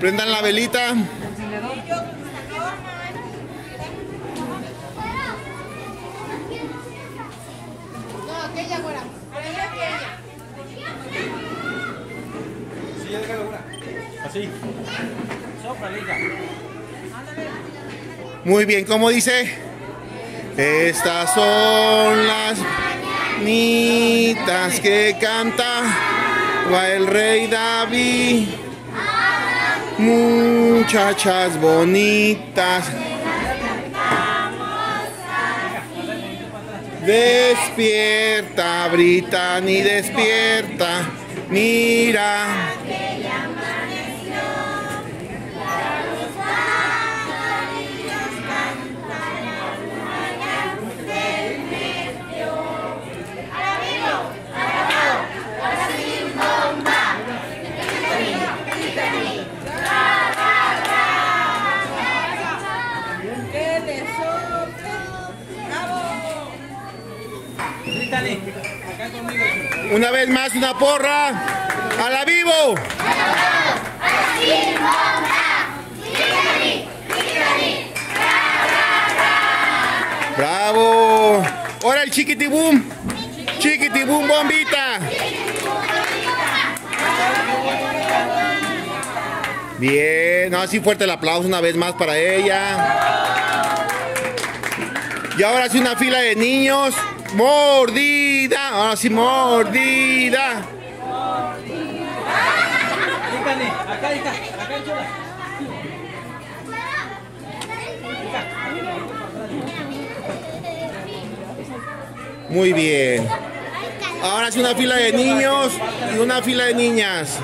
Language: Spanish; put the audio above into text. Prendan la velita. Sí, ya déjalo ahora. Así. Sóprale, hija. Muy bien, ¿cómo dice? Estas son las mañanitas que cantaba el rey David. Muchachas bonitas, despierta, Brithany, despierta, mira. Una vez más, una porra. ¡A la vivo! ¡Así bomba! ¡Bravo! ¡Ahora el chiquitibum! ¡Chiquitibum bombita! Bien, no, así fuerte el aplauso una vez más para ella. Y ahora sí, una fila de niños. Mordida, ahora sí, mordida. Muy bien. Ahora sí, una fila de niños y una fila de niñas.